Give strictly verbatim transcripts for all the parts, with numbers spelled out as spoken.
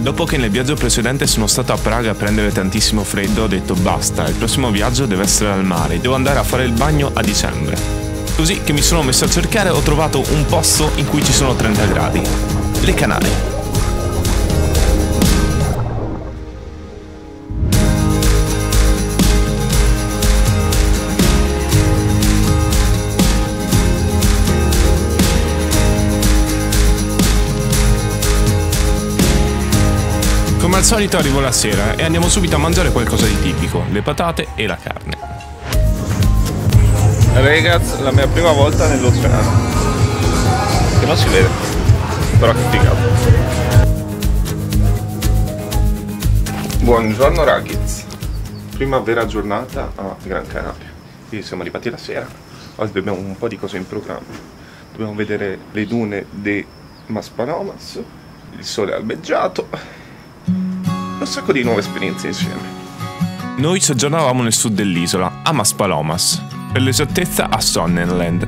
Dopo che nel viaggio precedente sono stato a Praga a prendere tantissimo freddo, ho detto basta, il prossimo viaggio deve essere al mare, devo andare a fare il bagno a dicembre. Così che mi sono messo a cercare, ho trovato un posto in cui ci sono trenta gradi, Le Canarie. Come al solito arrivo la sera e andiamo subito a mangiare qualcosa di tipico, le patate e la carne. Ragazzi, la mia prima volta nell'oceano, che non si vede, però che figato. Buongiorno ragazzi, primavera giornata a Gran Canaria, quindi siamo arrivati la sera, oggi abbiamo un po' di cose in programma, dobbiamo vedere le dune di Maspalomas, il sole albeggiato, un sacco di nuove esperienze insieme. Noi soggiornavamo nel sud dell'isola, a Maspalomas, per l'esattezza a Sonnenland.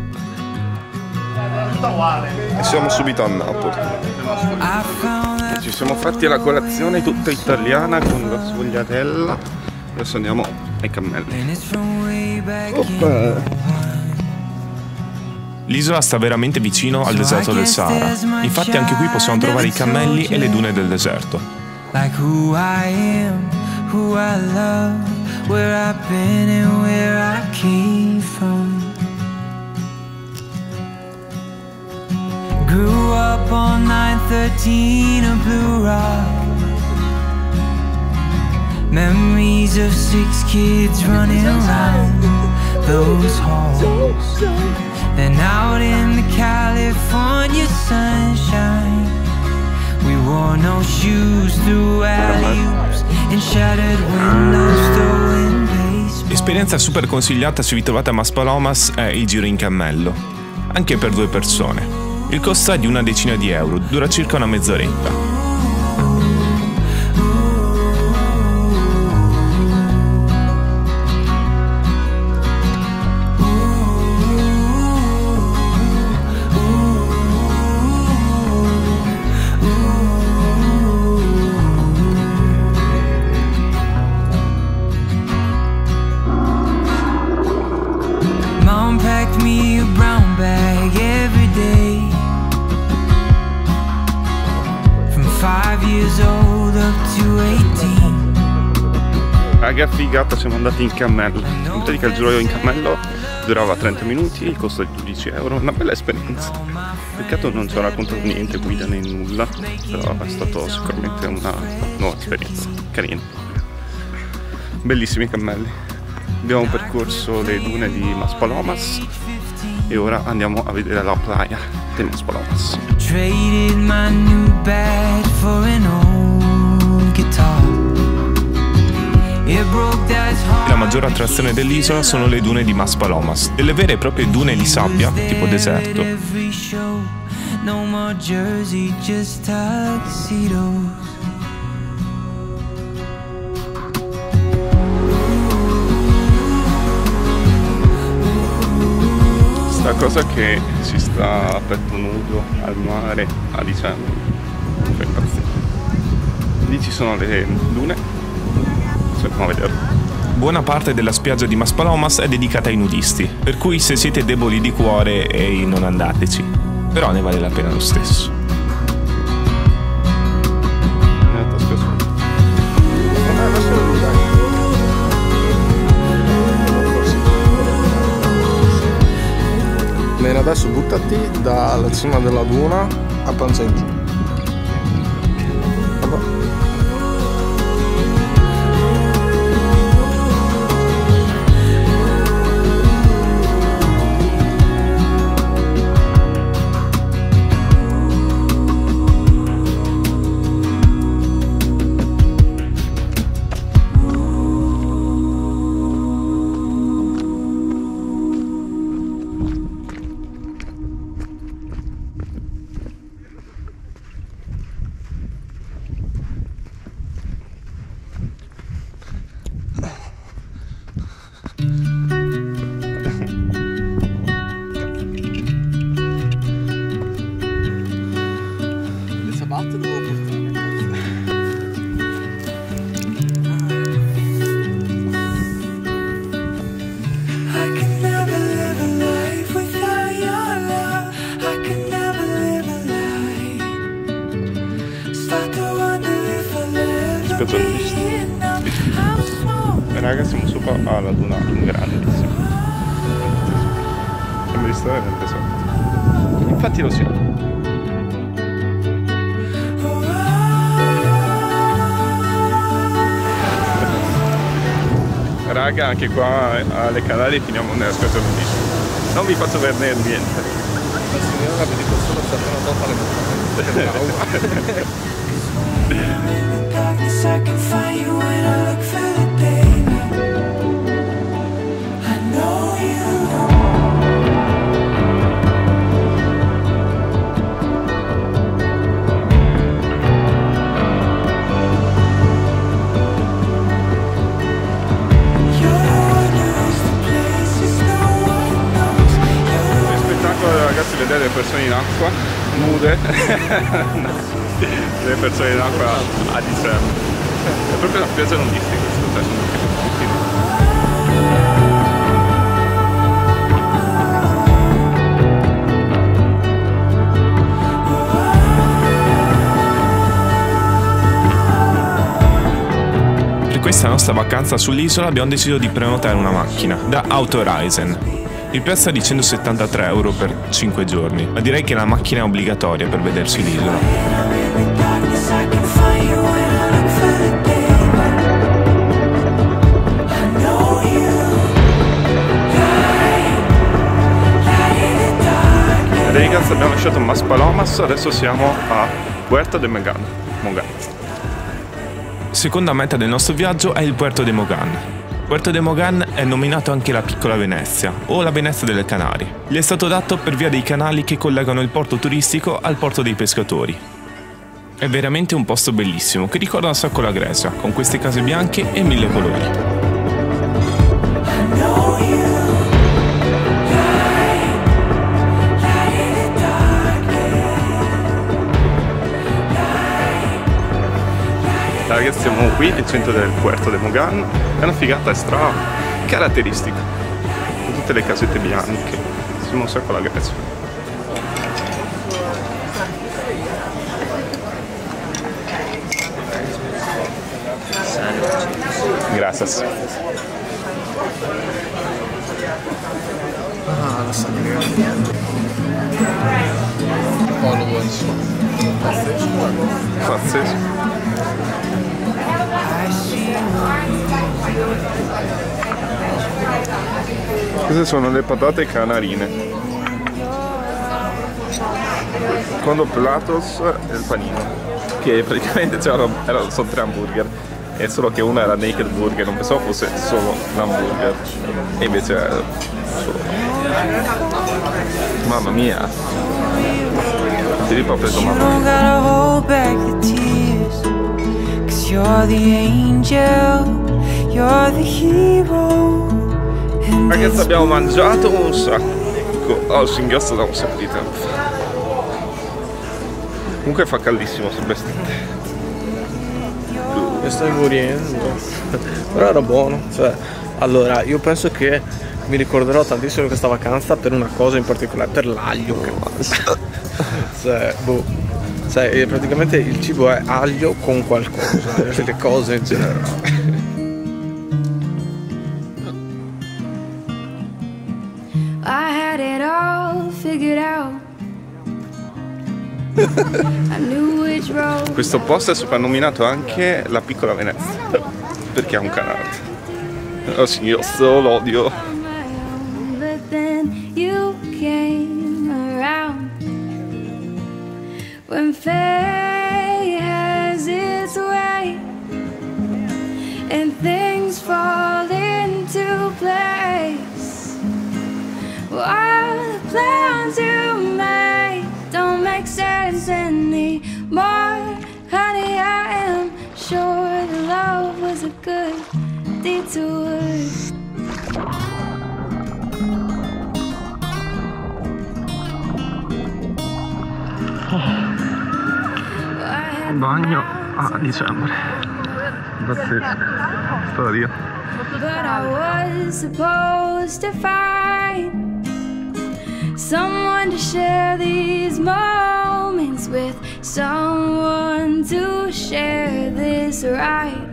E siamo subito a Napoli. E ci siamo fatti la colazione tutta italiana con la sfogliatella. Adesso andiamo ai cammelli. Oppa. L'isola sta veramente vicino al deserto del Sahara. Infatti anche qui possiamo trovare i cammelli e le dune del deserto. Like who I am, who I love, where I've been and where I came from. Grew up on nine thirteen of Blue Rock. Memories of six kids running around those halls. Then out in the California sunshine. We wore no shoes through alleys and shattered windows stolen place. L'esperienza super consigliata se vi trovate a Maspalomas è il giro in cammello, anche per due persone. Il costo è di una decina di euro, dura circa una mezz'oretta. Raga, figata, siamo andati in cammello. Intanto che il giro in cammello durava trenta minuti, il costo è di dodici euro, una bella esperienza. Peccato non ci ho raccontato niente, guida né nulla, però è stato sicuramente una nuova esperienza, carina. Bellissimi cammelli. Abbiamo percorso le dune di Maspalomas e ora andiamo a vedere la playa di Maspalomas. La maggiore attrazione dell'isola sono le dune di Maspalomas, delle vere e proprie dune di sabbia, tipo deserto. Sta cosa che si sta a petto nudo al mare a dicembre, cioè, lì ci sono le dune. Buona parte della spiaggia di Maspalomas è dedicata ai nudisti, per cui se siete deboli di cuore ehi, non andateci, però ne vale la pena lo stesso. Bene, adesso buttati dalla cima della duna a pancia in giù. rispetto agli stili. Raga, siamo sopra alla luna in grandissimo. Sembra di stare sempre sotto. Infatti lo siamo. Raga, anche qua alle Canarie finiamo nella spiaggia lunghissima. Non vi faccio vedere niente. La signora vi dico solo se sono dopo le le persone in acqua nude le persone in acqua a distrarre è proprio una spiaggia nudistica questa. Per questa nostra vacanza sull'isola abbiamo deciso di prenotare una macchina da Auto Europe. Il prezzo è di centosettantatré euro per cinque giorni, ma direi che la macchina è obbligatoria per vedersi l'isola. Ragazzi, abbiamo lasciato Maspalomas, adesso siamo a Puerto de Mogan. Seconda meta del nostro viaggio è il Puerto de Mogan. Puerto de Mogan è nominato anche la piccola Venezia, o la Venezia delle Canarie. Gli è stato dato per via dei canali che collegano il porto turistico al porto dei pescatori. È veramente un posto bellissimo, che ricorda un sacco la Grecia, con queste case bianche e mille colori. Ragazzi, siamo qui nel centro del Puerto de Mogan. È una figata stra caratteristica, con tutte le casette bianche, siamo un sacco alla Grecia. Grazie. Ah, la sangue. Pazzesco. Queste sono le patate canarine. Secondo platos e il panino, che praticamente c'erano, erano, sono tre hamburger, è solo che uno era naked burger, non pensavo fosse solo l'hamburger, e invece era solo. Mamma mia, Filippo ha preso mamma. You're the angel, you're the hero. Ragazzi, abbiamo mangiato un sacco. Oh, si ingrassa da un sacco di tempo. Comunque fa caldissimo sull'estate. Io sto morendo. Però era buono, cioè, allora, io penso che mi ricorderò tantissimo questa vacanza per una cosa in particolare, per l'aglio che mangia. Cioè, boh. Cioè, praticamente il cibo è aglio con qualcosa, le cose in generale. I had it all figured out. I knew which road. Questo posto è soprannominato anche la piccola Venezia, perché ha un canale. Oh signor, solo l'odio. When fate has its way and things fall into place, well, all the plans you made don't make sense anymore. Honey, I am sure the love was a good detour. Bagno a dicembre, pazzesco, storia. But I was supposed to find someone to share these moments with, someone to share this is right.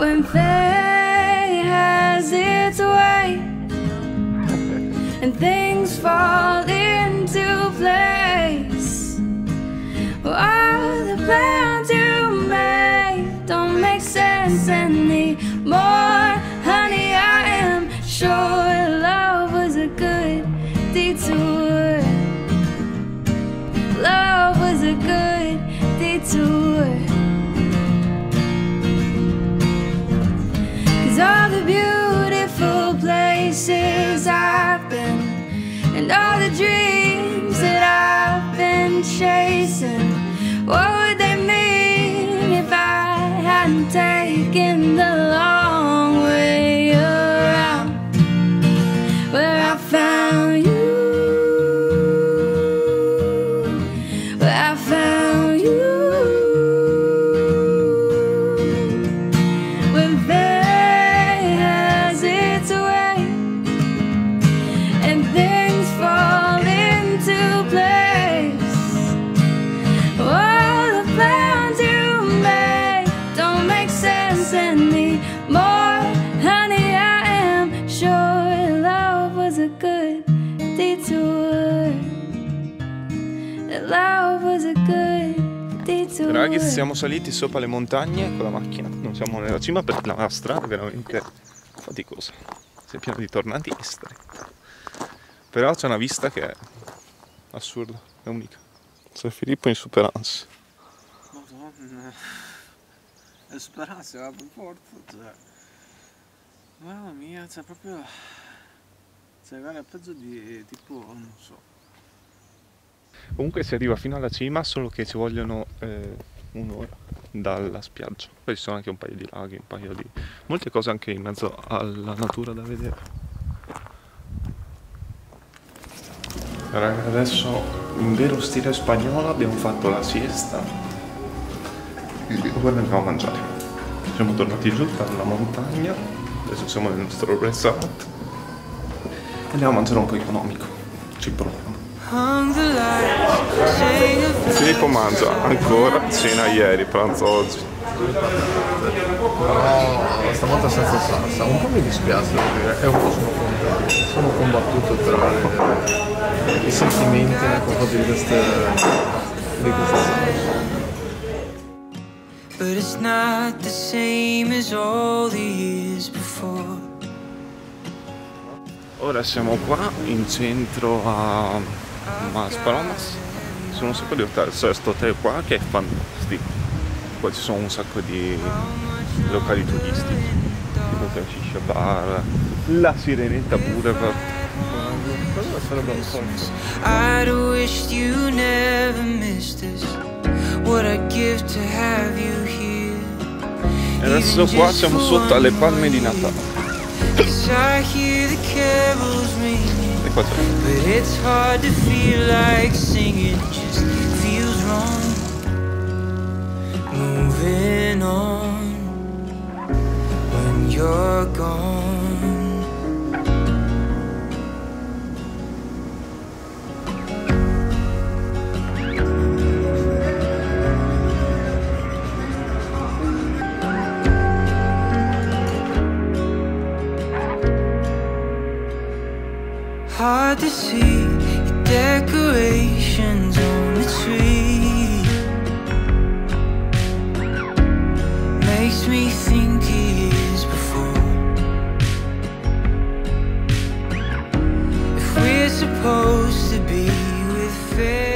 When fate has its way and things fall into place, well, all the plans you made don't make sense anymore. Honey, I am sure love was a good detour. Love was a good detour. 'Cause all the beautiful places I've been and all the dreams that I've been chasing, what would they mean if I hadn't taken the long way around where I found you? Ragazzi, siamo saliti sopra le montagne con la macchina, non siamo nella cima perché la strada è veramente faticosa, si è piena di tornanti e stretta, però c'è una vista che è assurda, è unica. C'è Filippo in super ansia. Madonna, è super ansia, la porta, cioè, mamma mia, c'è proprio, cioè, guarda, è peggio di tipo, non so. Comunque si arriva fino alla cima, solo che ci vogliono eh, un'ora dalla spiaggia. Poi ci sono anche un paio di laghi, un paio di... molte cose anche in mezzo alla natura da vedere. Raga, adesso in vero stile spagnolo abbiamo fatto la siesta e ora andiamo a mangiare. Siamo tornati giù dalla montagna, adesso siamo nel nostro resort e andiamo a mangiare un po' economico. Ci proviamo. Filippo mangia ancora, cena ieri, pranzo oggi. No, stavolta senza salsa, un po' mi dispiace perché è un po' sono, sono combattuto tra i sentimenti nei confronti di queste salse. Ora siamo qua in centro a Maspalomas, sono un sacco di hotel, c'è questo hotel qua che è fantastico, poi ci sono un sacco di locali turistici, tipo c'è Shisha Bar, la Sirenetta Boulevard, cosa sarebbe un po'. E adesso qua siamo sotto alle palme di Natale. E qua hard to see your decorations on the tree. Makes me think years before. If we're supposed to be with faith.